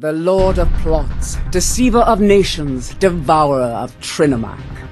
The Lord of Plots, Deceiver of Nations, Devourer of Trinimac.